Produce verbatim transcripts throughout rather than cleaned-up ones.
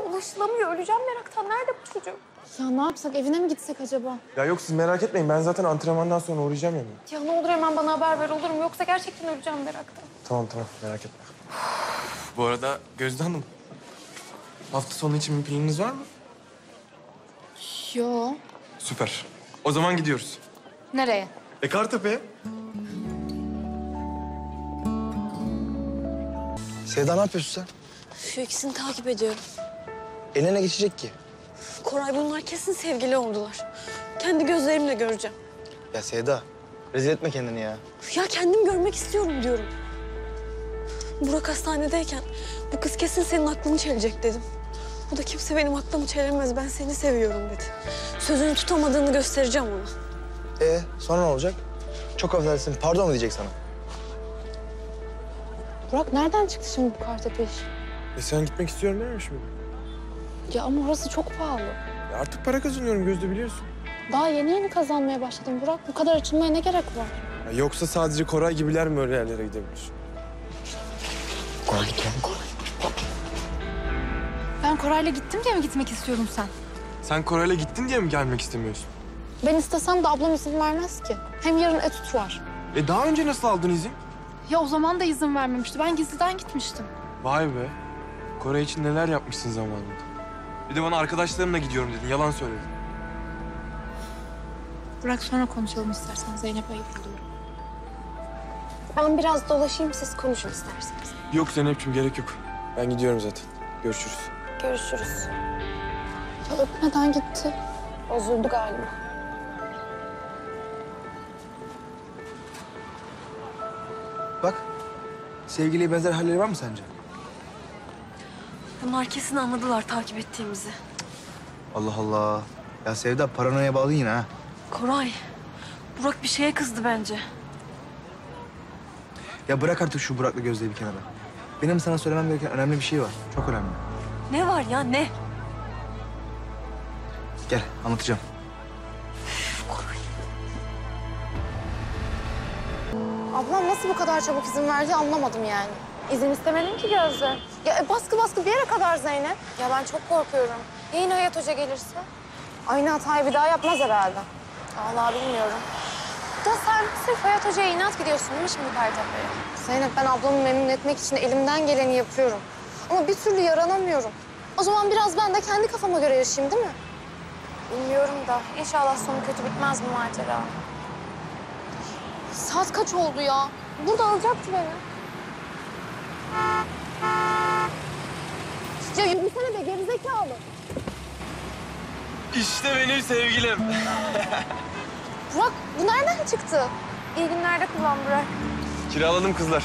ya. Ulaşılamıyor. Öleceğim meraktan. Nerede bu çocuk? Ya ne yapsak? Evine mi gitsek acaba? Ya yok, siz merak etmeyin. Ben zaten antrenmandan sonra uğrayacağım yani. Ya ne olur hemen bana haber ver olur mu? Yoksa gerçekten öleceğim meraktan. Tamam tamam. Merak etme. Bu arada Gözde Hanım, hafta sonu için bir planınız var mı? Yok. Süper. O zaman gidiyoruz. Nereye? E Kartepe'ye. Sevda, ne yapıyorsun sen? Şu ikisini takip ediyorum. Eline geçecek ki. Koray, bunlar kesin sevgili oldular. Kendi gözlerimle göreceğim. Ya Sevda, rezil etme kendini ya. Ya kendim görmek istiyorum diyorum. Burak hastanedeyken bu kız kesin senin aklını çelecek dedim. Bu da kimse benim aklımı çelemez, ben seni seviyorum dedi. Sözünü tutamadığını göstereceğim ona. Ee, sonra ne olacak? Çok affedersin, pardon mu diyecek sana? Burak, nereden çıktı şimdi bu Kartepe iş? E sen gitmek istiyorum dememiş miydin? Ya ama orası çok pahalı. Ya artık para kazanıyorum Gözde, biliyorsun. Daha yeni yeni kazanmaya başladım Burak. Bu kadar açılmaya ne gerek var? Ya yoksa sadece Koray gibiler mi öyle yerlere gidebilir? Koray, Koray. Ben Koray'la gittim diye mi gitmek istiyordun sen? Sen Koray'la gittin diye mi gelmek istemiyorsun? Ben istesem de ablam izin vermez ki. Hem yarın etüt var. E daha önce nasıl aldın izin? Ya o zaman da izin vermemişti. Ben gizliden gitmiştim. Vay be. Koray için neler yapmışsın zamanında. Bir de bana arkadaşlarımla gidiyorum dedin. Yalan söyledin. Burak, sonra konuşalım istersen. Zeynep ayıplıyorum. Ben biraz dolaşayım, siz konuşun isterseniz. Yok Zeynep'ciğim, gerek yok. Ben gidiyorum zaten. Görüşürüz. Görüşürüz. Ya öpmeden gitti. Bozuldu galiba. Bak, sevgiliye benzer halleri var mı sence? Bunlar kesin anladılar takip ettiğimizi. Allah Allah. Ya Sevda, paranoya bağlı yine ha. Koray, Burak bir şeye kızdı bence. Ya bırak artık şu Burak'la Gözde'yi bir kenara. Benim sana söylemem gereken önemli bir şey var. Çok önemli. Ne var ya, ne? Gel, anlatacağım. Ablam nasıl bu kadar çabuk izin verdi anlamadım yani. İzin istemedim ki Gözde. Ya e, baskı baskı bir yere kadar Zeynep. Ya ben çok korkuyorum. Ya yine Hayat Hoca gelirse? Aynı hatayı bir daha yapmaz herhalde. Vallahi bilmiyorum. Da sen sırf Hayat Hoca'ya inat gidiyorsun değil mi şimdi Kartepe'ye? Zeynep, ben ablamı memnun etmek için elimden geleni yapıyorum. Ama bir türlü yaranamıyorum. O zaman biraz ben de kendi kafama göre yaşayayım değil mi? Bilmiyorum da inşallah sonu kötü bitmez bu macera. Saat kaç oldu ya? Burada alacaktı beni. Ya yürüsene be gerizekalı. İşte benim sevgilim. Burak, bu nereden çıktı? İyi günlerde kullan Burak. Kiraladım kızlar.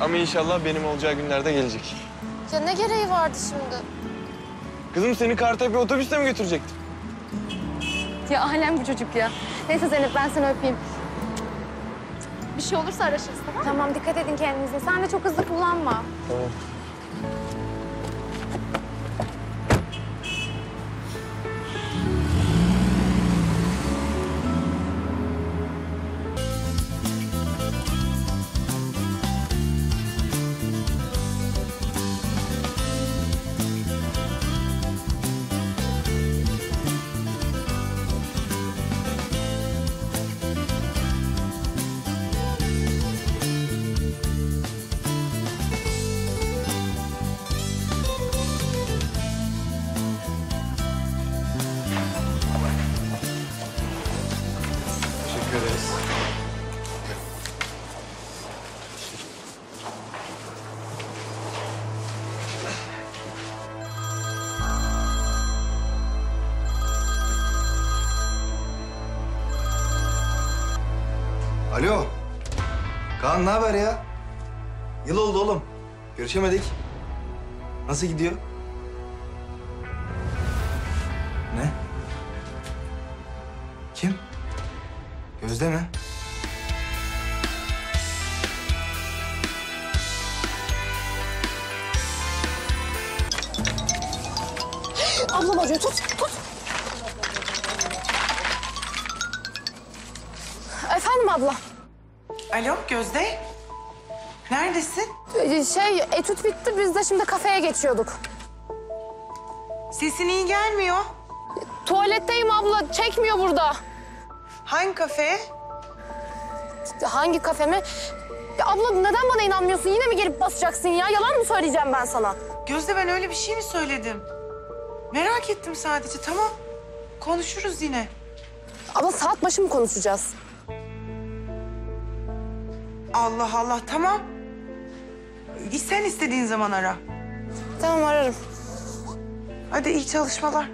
Ama inşallah benim olacağı günlerde gelecek. Ya ne gereği vardı şimdi? Kızım, seni Kartepe otobüste mi götürecektim? Ya alem bu çocuk ya. Neyse Zeynep, ben seni öpeyim. Bir şey olursa araşırız, tamam mı? Tamam, dikkat edin kendinize. Sen de çok hızlı kullanma. Tamam. Alo. Kaan, ne haber ya? Yıl oldu oğlum. Görüşemedik. Nasıl gidiyor? Ne? Kim? Gözde mi? Ablam acıyor. Tut, tut. Efendim abla. Alo Gözde, neredesin? Şey, etüt bitti, biz de şimdi kafeye geçiyorduk. Sesin iyi gelmiyor. Tuvaletteyim abla, çekmiyor burada. Hangi kafe? Hangi kafe mi? Ya abla neden bana inanmıyorsun? Yine mi gelip basacaksın ya? Yalan mı söyleyeceğim ben sana? Gözde, ben öyle bir şey mi söyledim? Merak ettim sadece, tamam. Konuşuruz yine. Abla saat başı mı konuşacağız? Allah Allah, tamam. Sen istediğin zaman ara. Tamam, ararım. Hadi iyi çalışmalar.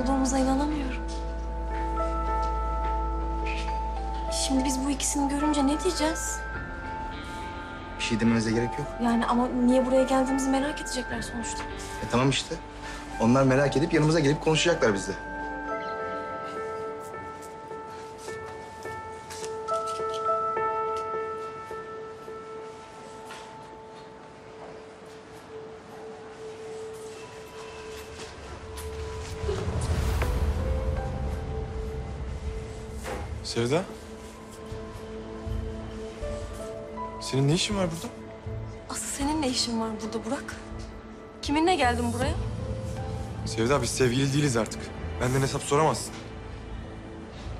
Olduğumuza inanamıyorum. Şimdi biz bu ikisini görünce ne diyeceğiz? Bir şey demenize gerek yok. Yani ama niye buraya geldiğimizi merak edecekler sonuçta. E tamam işte. Onlar merak edip yanımıza gelip konuşacaklar bizle. Sevda, senin ne işin var burada? Asıl senin ne işin var burada Burak? Kiminle geldin buraya? Sevda, biz sevgili değiliz artık. Benden hesap soramazsın.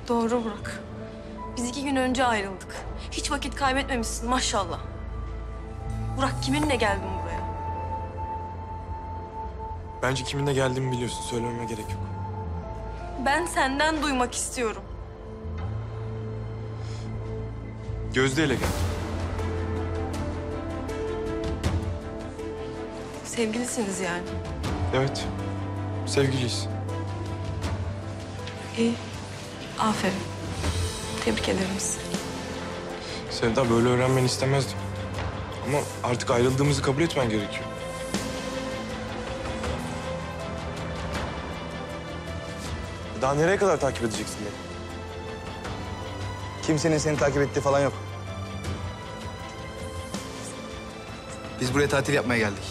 Doğru Burak. Biz iki gün önce ayrıldık. Hiç vakit kaybetmemişsin maşallah. Burak, kiminle geldin buraya? Bence kiminle geldiğimi biliyorsun. Söylememe gerek yok. Ben senden duymak istiyorum. Gözde ile geldim. Sevgilisiniz yani? Evet, sevgiliyiz. İyi, aferin. Tebrik ederim sizi. Sevda, böyle öğrenmeni istemezdim. Ama artık ayrıldığımızı kabul etmen gerekiyor. Daha nereye kadar takip edeceksin beni? Kimsenin seni takip ettiği falan yok. Biz buraya tatil yapmaya geldik.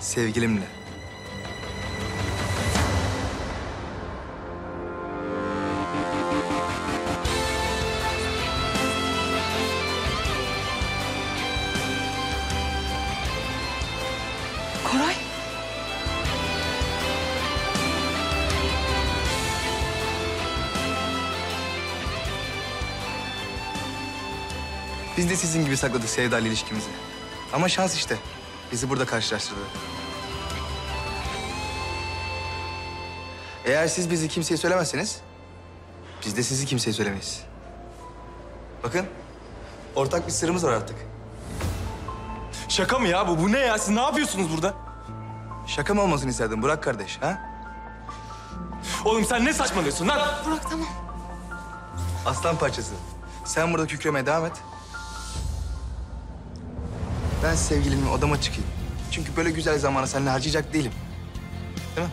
Sevgilimle. Koray. Biz de sizin gibi sakladık Sevda ile ilişkimizi. Ama şans işte. Bizi burada karşılaştırdı. Eğer siz bizi kimseye söylemezseniz, biz de sizi kimseye söylemeyiz. Bakın, ortak bir sırrımız var artık. Şaka mı ya bu? Bu ne ya? Siz ne yapıyorsunuz burada? Şaka mı olmasını isterdim Burak kardeş, ha? Oğlum sen ne saçmalıyorsun lan? Burak tamam. Aslan parçası. Sen burada kükremeye devam et. Ben sevgilimle odama çıkayım. Çünkü böyle güzel zamanı seninle harcayacak değilim. Değil mi?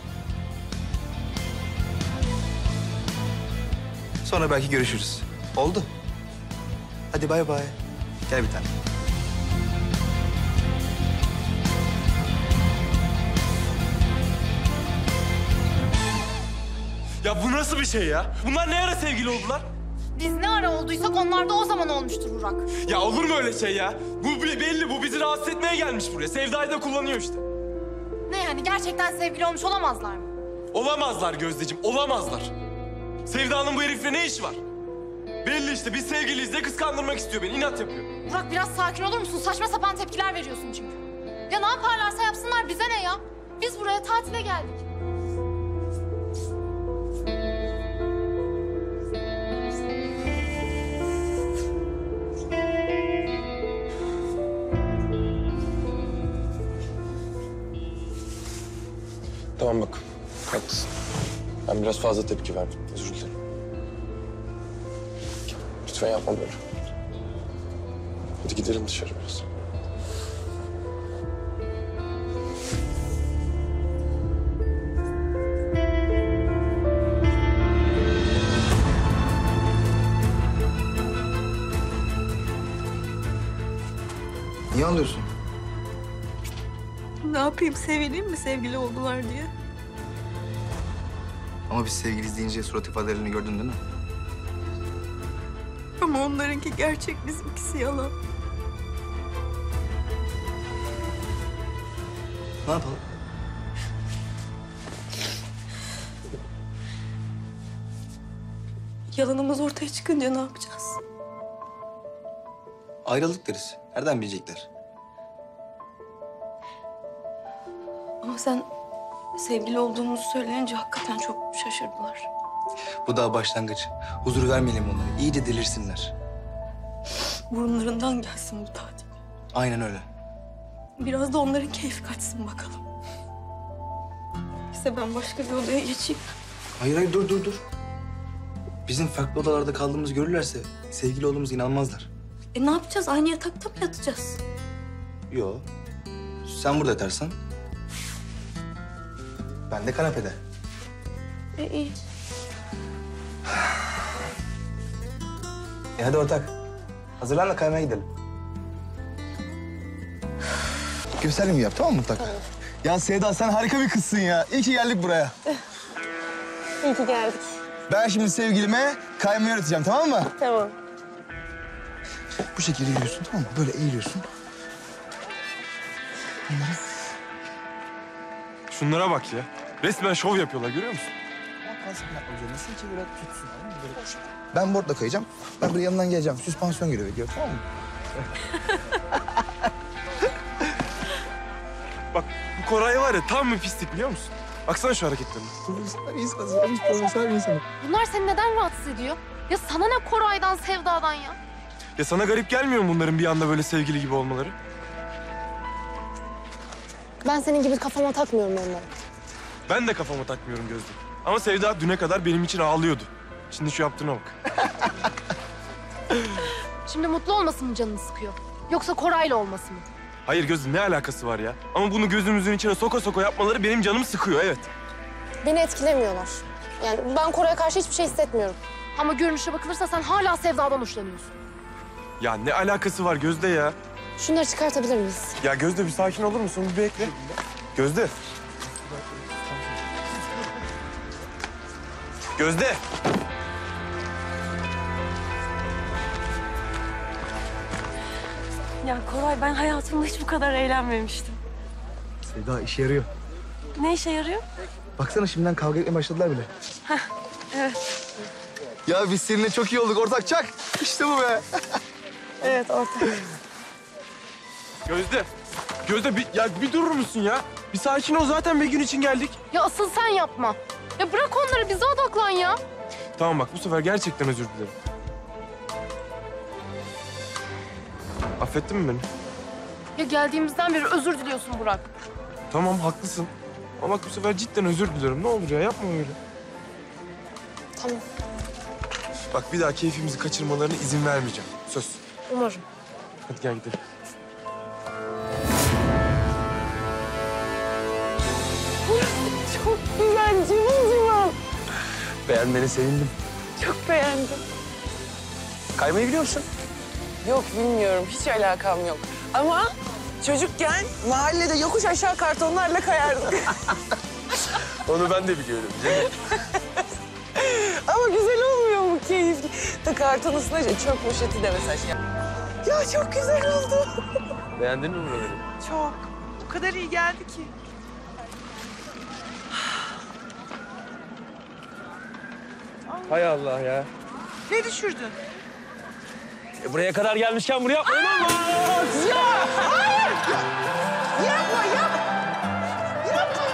Sonra belki görüşürüz. Oldu. Hadi bay bay. Gel bir tane. Ya bu nasıl bir şey ya? Bunlar ne ara sevgili oldular? Biz ne ara olduysak onlar da o zaman olmuştur Burak. Ya olur mu öyle şey ya? Bu belli, bu bizi rahatsız etmeye gelmiş buraya. Sevda'yı da kullanıyor işte. Ne yani, gerçekten sevgili olmuş olamazlar mı? Olamazlar Gözdeciğim, olamazlar. Sevda'nın bu herifle ne işi var? Belli işte, biz sevgiliyiz de kıskandırmak istiyor beni, inat yapıyor. Burak biraz sakin olur musun? Saçma sapan tepkiler veriyorsun çünkü. Ya ne yaparlarsa yapsınlar, bize ne ya? Biz buraya tatile geldik. Tamam bak, haklısın. Ben biraz fazla tepki verdim, özür dilerim. Lütfen yapma böyle. Hadi gidelim dışarı biraz. Niye alıyorsun? Ne yapayım, sevineyim mi sevgili oldular diye? Ama biz sevgiliyiz deyince surat ifadelerini gördün değil mi? Ama onlarınki gerçek, bizimkisi yalan. Ne yapalım? Yalanımız ortaya çıkınca ne yapacağız? Ayrılık deriz. Nereden bilecekler? Ama sen sevgili olduğumuzu söyleyince hakikaten çok şaşırdılar. Bu daha başlangıç. Huzur vermeyelim onlara. İyice delirsinler. Burunlarından gelsin bu tatil. Aynen öyle. Biraz da onların keyfi kaçsın bakalım. İşte ben başka bir odaya geçeyim. Hayır hayır dur dur dur. Bizim farklı odalarda kaldığımızı görürlerse sevgili olduğumuza inanmazlar. E ne yapacağız? Aynı yatakta mı yatacağız? Yo. Sen burada yatarsan. Ben de kanapede. E iyi. E hadi ortak. Hazırlan da kaymaya gidelim. Göstereyim mi yap, tamam mı ortak? Tamam. Ya Sevda sen harika bir kızsın ya. İyi ki geldik buraya. İyi ki geldik. Ben şimdi sevgilime kaymayı öğreteceğim, tamam mı? Tamam. Bu şekilde yürüyorsun, tamam mı? Böyle eğiliyorsun. Bunları... Şunlara bak ya. Resmen şov yapıyorlar, görüyor musun? Nasıl ki böyle tutsun, böyle tutsun. Ben boardla kayacağım. Ben böyle yanından geleceğim. Süspansiyon görevi diyor, tamam mı? Bak bu Koray var ya, tam bir pislik biliyor musun? Baksana şu hareketlerine. Profesyonel insan, profesyonel insan. Bunlar seni neden rahatsız ediyor? Ya sana ne Koray'dan, Sevda'dan ya? Ya sana garip gelmiyor mu bunların bir anda böyle sevgili gibi olmaları? Ben senin gibi kafama takmıyorum onları. Ben de kafama takmıyorum Gözde. Ama Sevda düne kadar benim için ağlıyordu. Şimdi şu yaptığına bak. Şimdi mutlu olması mı canını sıkıyor? Yoksa Koray'la olması mı? Hayır Gözde, ne alakası var ya? Ama bunu gözümüzün içine soka soka yapmaları benim canımı sıkıyor, evet. Beni etkilemiyorlar. Yani ben Koray'a karşı hiçbir şey hissetmiyorum. Ama görünüşe bakılırsa sen hala Sevda'dan hoşlanıyorsun. Ya ne alakası var Gözde ya? Şunları çıkartabilir miyiz? Ya Gözde bir sakin olur musun? Bir bekle. Gözde. Gözde. Ya Koray, ben hayatımda hiç bu kadar eğlenmemiştim. Sevda işe yarıyor. Ne işe yarıyor? Baksana şimdiden kavga etmeye başladılar bile. Hah, evet. Ya biz seninle çok iyi olduk ortak, çak. İşte bu be. Evet ortak. Gözde, Gözde bir, ya bir durur musun ya? Bir sakin ol, zaten bir gün için geldik. Ya asıl sen yapma. Ya bırak onları, bize odaklan ya. Tamam bak, bu sefer gerçekten özür dilerim. Affettin mi beni? Ya geldiğimizden beri özür diliyorsun Burak. Tamam, haklısın. Ama bak bu sefer cidden özür diliyorum. Ne olur ya, yapma öyle. Tamam. Bak bir daha keyfimizi kaçırmalarına izin vermeyeceğim. Söz. Umarım. Hadi gel gidelim. Çok güzel, cıvıl cıvıl. Beğenmene sevindim. Çok beğendim. Kaymayı biliyor musun? Yok, bilmiyorum. Hiç alakam yok. Ama çocukken mahallede yokuş aşağı kartonlarla kayardık. Onu ben de biliyorum. Ama güzel olmuyor mu keyifli? Karton üstüne çöp poşeti de mesaj. Ya çok güzel oldu. Beğendin mi bunları? Çok. O kadar iyi geldi ki. Hay Allah ya. Ne düşürdün? E buraya kadar gelmişken bunu yapma. Olmaz! Ya! Hayır! Yapma, yap! Yapma! Ya!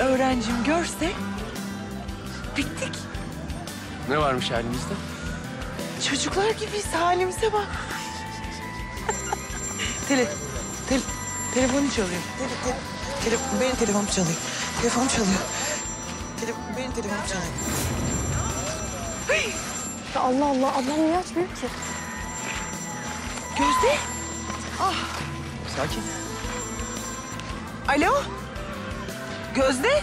öğrencim görse bittik. Ne varmış halimizde? Çocuklar gibiyiz, halimize bak. Tele, tel, telefonu çalıyor. Tele, tele, tele, benim telefonum çalıyor. Telefon çalıyor. Tele, benim telefonum çalıyor. Hey! Allah Allah, ablam niye açmıyor ki? Gözde! Ah! Sakin. Alo? Gözde?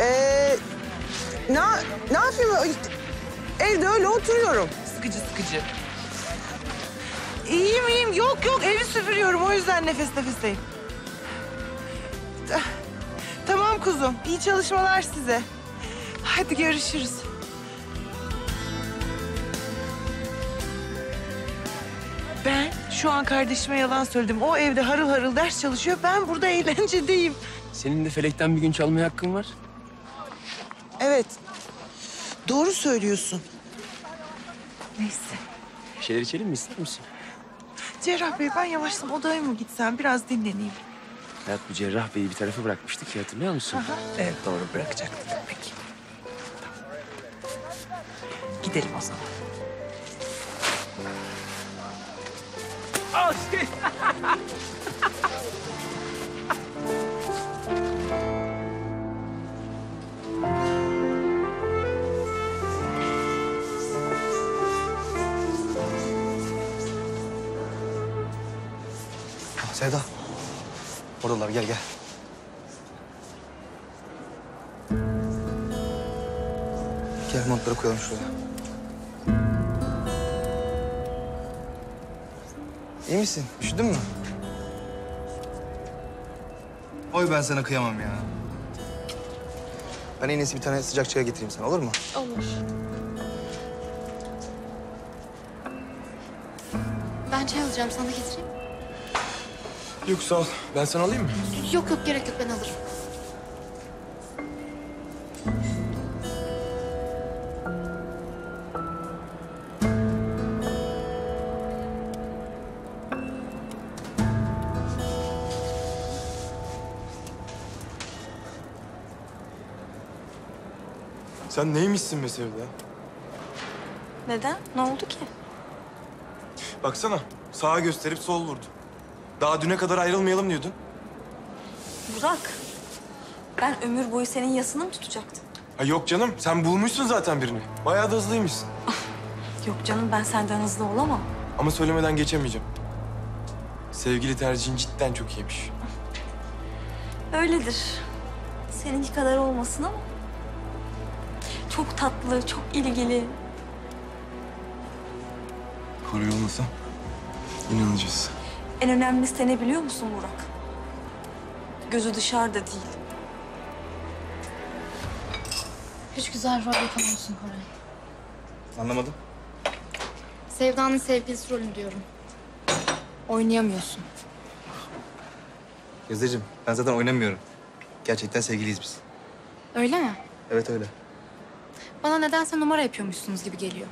Ee, ne, ne yapayım? Evde öyle oturuyorum. Sıkıcı sıkıcı. İyiyim iyiyim. Yok yok, evi süpürüyorum. O yüzden nefes nefeseyim. Tamam kuzum. İyi çalışmalar size. Hadi görüşürüz. Ben şu an kardeşime yalan söyledim. O evde harıl harıl ders çalışıyor. Ben burada eğlencedeyim. Senin de felekten bir gün çalmaya hakkın var. Evet. Doğru söylüyorsun. Neyse. Bir şeyler içelim mi? İster misin? Cerrah Bey, ben yavaştan odaya mı gitsem? Biraz dinleneyim. Hayat, bu Cerrah Bey'i bir tarafa bırakmıştık ya, hatırlıyor musun? Aha. Evet, doğru, bırakacaktık. Peki. Tamam. Gidelim o zaman. Aşkım! Sevda, oradalar, gel gel. Gel, montları koyalım şuraya. İyi misin? Üşüdün mü? Oy, ben sana kıyamam ya. Ben en iyisi bir tane sıcak çaya getireyim sana, olur mu? Olur. Ben çay alacağım, sana getireyim. Yok, sağ ol. Ben sana alayım mı? Yok yok, gerek yok. Ben alırım. Sen neymişsin be Sevda? Neden? Ne oldu ki? Baksana, sağa gösterip sol vurdu. Daha düne kadar ayrılmayalım diyordun. Burak, ben ömür boyu senin yasını mı tutacaktım? Ha yok canım, sen bulmuşsun zaten birini. Bayağı da hızlıymışsın. Yok canım, ben senden hızlı olamam. Ama söylemeden geçemeyeceğim. Sevgili tercihin cidden çok iyiymiş. Öyledir. Seninki kadar olmasın ama. Çok tatlı, çok ilgili. Koray olmasa inanacağız. En önemlisi ne biliyor musun Burak? Gözü dışarıda değil. Hiç güzel rol yapamıyorsun Koray. Anlamadım. Sevda'nın sevgilisi rolünü diyorum. Oynayamıyorsun. Gözdeciğim, ben zaten oynamıyorum. Gerçekten sevgiliyiz biz. Öyle mi? Evet, öyle. Bana nedense numara yapıyormuşsunuz gibi geliyor.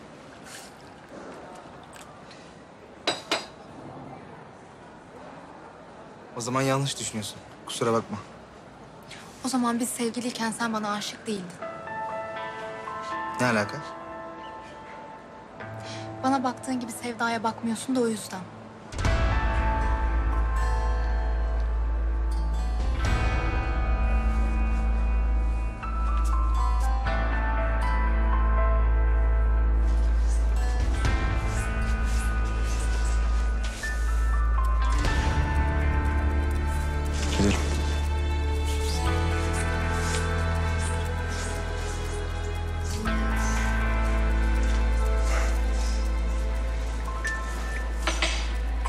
O zaman yanlış düşünüyorsun. Kusura bakma. O zaman biz sevgiliyken sen bana aşık değildin. Ne alaka? Bana baktığın gibi Sevda'ya bakmıyorsun da o yüzden.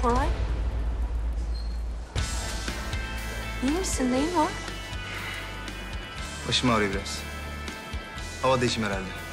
Koray. İyi misin? Neyin var? Başım ağrıyor biraz. Hava değişimi herhalde.